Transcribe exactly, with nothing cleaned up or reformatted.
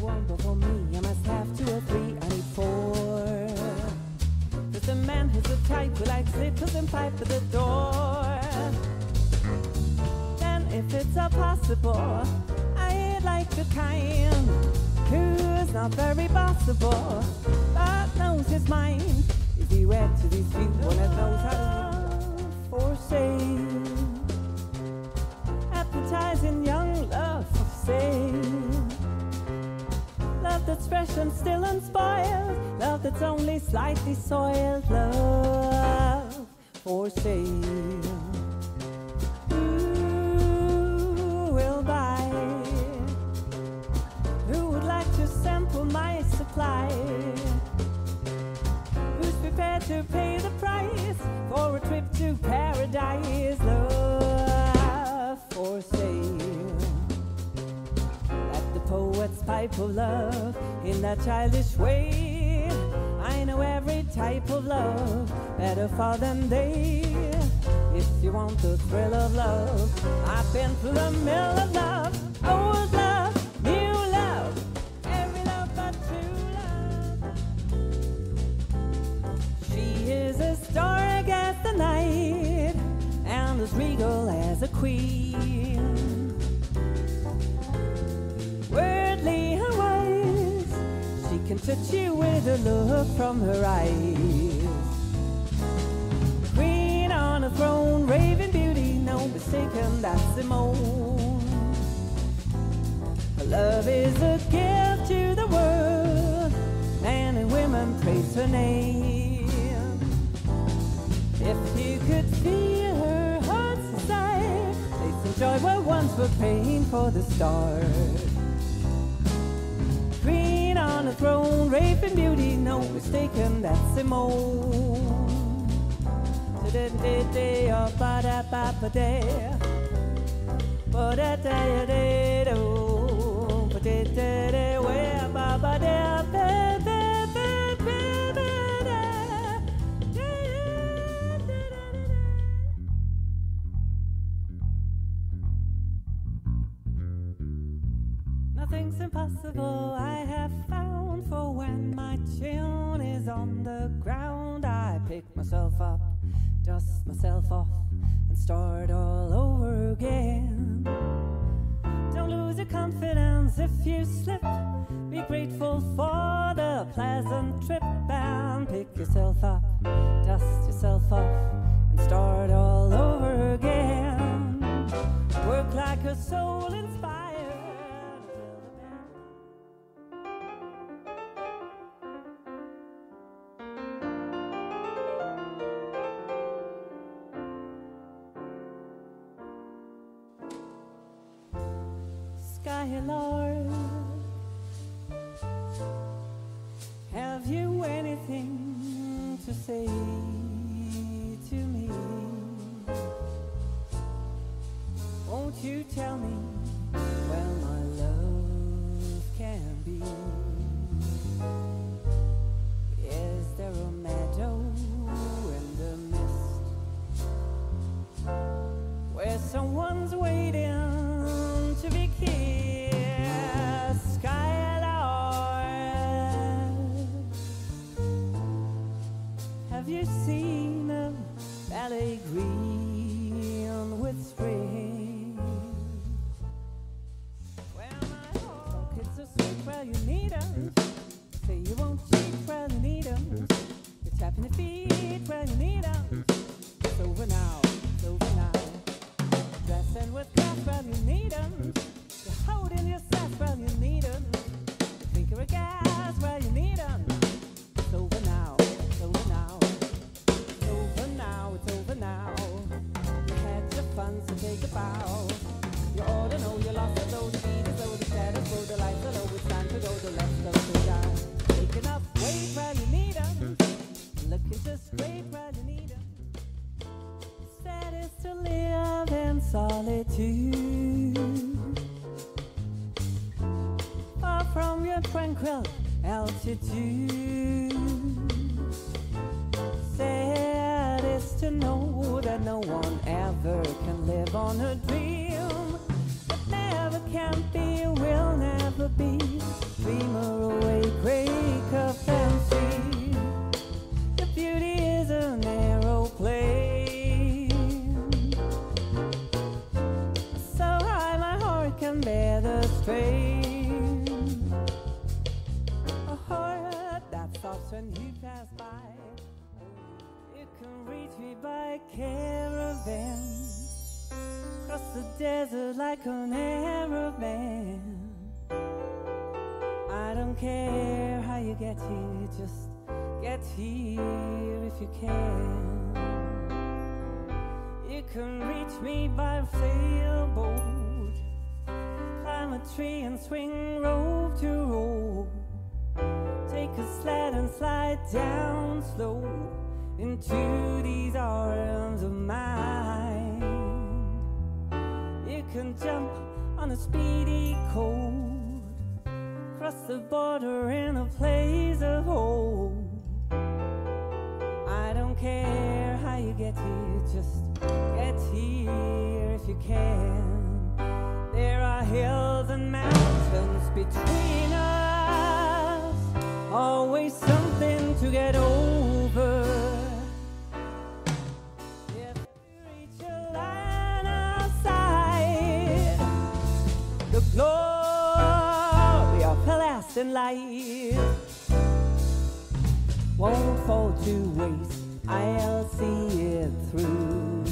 one before me. I must have two or three. I need four. There's a man who's the type who likes zippers and pipe at the door. Then, if it's all possible, I'd like the kind who's not very possible, but knows his mind. Is he wed to these few? One that knows how to for sale, advertising young love for sale. Love that's fresh and still unspoiled, love that's only slightly soiled, love for sale. Who will buy? Who would like to sample my supply? Who's prepared to pay the price for a trip to paradise? Love for sale. Poet's pipe of love in that childish way. I know every type of love better far than they. If you want the thrill of love, I've been through the mill of love. Old love, new love, every love but true love. She is as dark as the night and as regal as a queen. Can touch you with a look from her eyes. Queen on a throne, raving beauty, no mistaken, that's Simone. Her love is a gift to the world, men and women praise her name. If you could feel her heart's desire, place and joy where once were pain for the stars. On a throne, raving beauty, no mistaken, that's Simone. Today, day, oh, ba da ba ba day, ba da da day, oh, ba da da day, where ba ba da ba ba ba ba ba da da da da. Nothing's impossible. I have found. For when my chin is on the ground, I pick myself up, dust myself off, and start all over again. Don't lose your confidence if you slip. Be grateful for the pleasant trip, and pick yourself up, dust yourself off, and start all over again. Work like a soul inspired. Lord, have you anything to say to me? Won't you tell me where my love can be? Is there a meadow in the mist where someone's waiting to be kissed? Have you seen a valley green with spring? Well, my pockets are sweet, well, you need them. Say you won't cheat, well, you need them. You're tapping your feet, well, you need them. It's over now, it's over now. Dressing with class, well, you need them. You're holding your sass, well, you need them. You think you're a gas, well, you need them. It's over now, it's over now. It's over now. You had your fun, so take a bow. You all to know you lost at those feet, as though the status quo, the lights are low. It's time to go, the left goes to die. Taking up weight while you need them. Looking just straight while you need them. Sad is to live in solitude, far from your tranquil altitude. Sad to know that no one ever can live on a dream, but never can be, will never be. of pain, a heart that sobs when you pass by. It can reach me by caravan, cross the desert like an Arab man. I don't care how you get here, just get here if you can. You can reach me by sailboat, climb a tree and swing rope to rope, take a sled and slide down slow into these arms of mine. You can jump on a speedy coast, cross the border in a place of hope. I don't care how you get here, just get here if you can. There are hills and mountains between us, always something to get over. If you reach a line outside the glory and life won't fall to waste, I'll see it through.